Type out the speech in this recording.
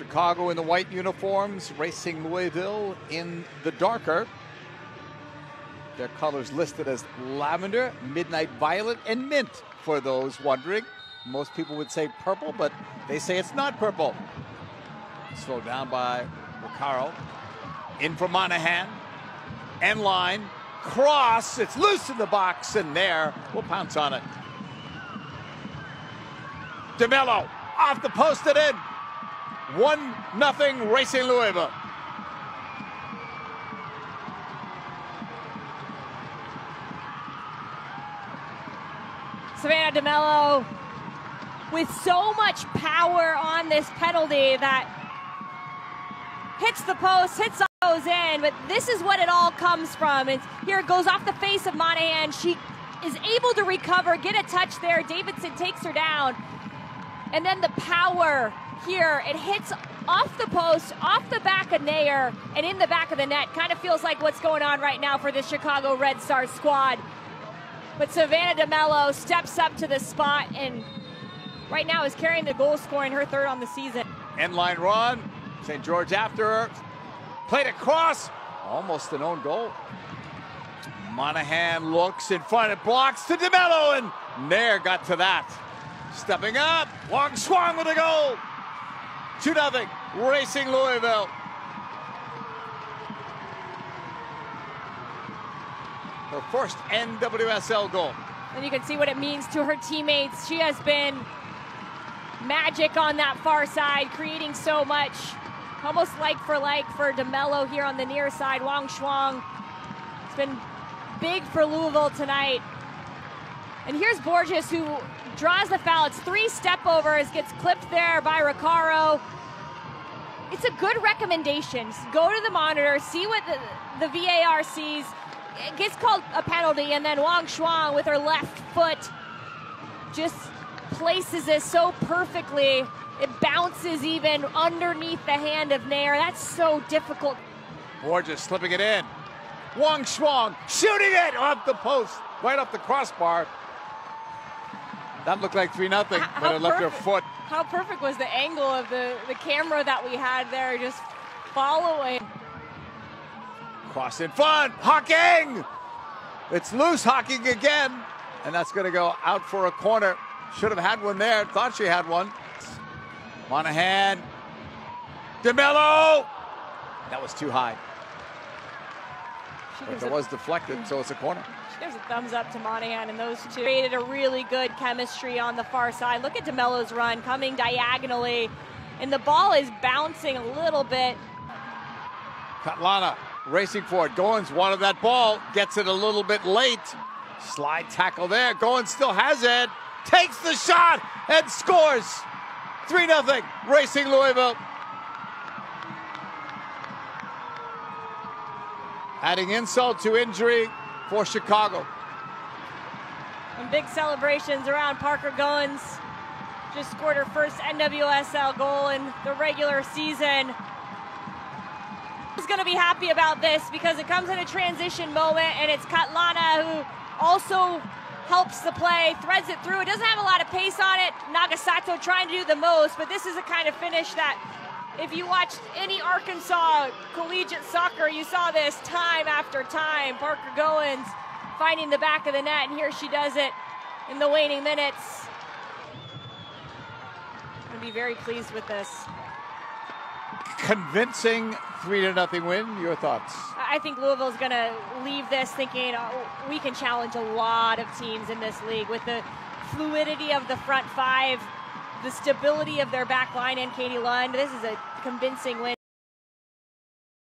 Chicago in the white uniforms, Racing Louisville in the darker. Their colors listed as lavender, midnight violet, and mint, for those wondering. Most people would say purple, but they say it's not purple. Slowed down by Wakaro. In from Monahan. End line. Cross. It's loose in the box, and Nair will pounce on it. DeMelo off the post and in. 1-0 Racing Louisville. Savannah DeMelo with so much power on this penalty that hits the post, hits those in, but this is what it all comes from. It's, here it goes off the face of Monahan. She is able to recover, get a touch there. Davidson takes her down. And then the power here, it hits off the post, off the back of Nair, and in the back of the net. Kind of feels like what's going on right now for the Chicago Red Stars squad. But Savannah DeMelo steps up to the spot and right now is carrying the goal, scoring her third on the season. End line run, St. George after her. Played across, almost an own goal. Monahan looks in front, it blocks to DeMelo, and Nair got to that. Stepping up, Wang Shuang with a goal. 2-0, Racing Louisville. Her first NWSL goal. And you can see what it means to her teammates. She has been magic on that far side, creating so much. Almost like for DeMelo here on the near side. Wang Shuang, it's been big for Louisville tonight. And here's Borges, who draws the foul. It's 3 step-overs, gets clipped there by Recaro. It's a good recommendation. Just go to the monitor, see what the VAR sees. It gets called a penalty, and then Wang Shuang with her left foot just places it so perfectly. It bounces even underneath the hand of Nair. That's so difficult. Borges slipping it in. Wang Shuang shooting it off the post, right off the crossbar. That looked like 3-0, but it left her foot. How perfect was the angle of the camera that we had there, just following. Cross in front, Hawking! It's loose, Hawking again, and that's gonna go out for a corner. Should have had one there, thought she had one. Monahan, DeMelo! That was too high. But it was deflected, so it's a corner. There's a thumbs up to Monahan, and those two created a really good chemistry on the far side. Look at DeMelo's run coming diagonally, and the ball is bouncing a little bit. Catalina racing for it. Goins wanted that ball, gets it a little bit late. Slide tackle there. Goins still has it, takes the shot, and scores. 3-0, Racing Louisville. Adding insult to injury for Chicago. And big celebrations around Parker Goins. Just scored her first NWSL goal in the regular season. She's gonna be happy about this because it comes in a transition moment, and it's Catalina who also helps the play, threads it through. It doesn't have a lot of pace on it. Nagasato trying to do the most, but this is the kind of finish that if you watched any Arkansas collegiate soccer, you saw this time after time. Parker Goins finding the back of the net, and here she does it in the waning minutes. I'm gonna be very pleased with this. Convincing 3-0 win. Your thoughts? I think Louisville's gonna leave this thinking, oh, we can challenge a lot of teams in this league with the fluidity of the front five, the stability of their back line and Katie Lund. This is a convincing win.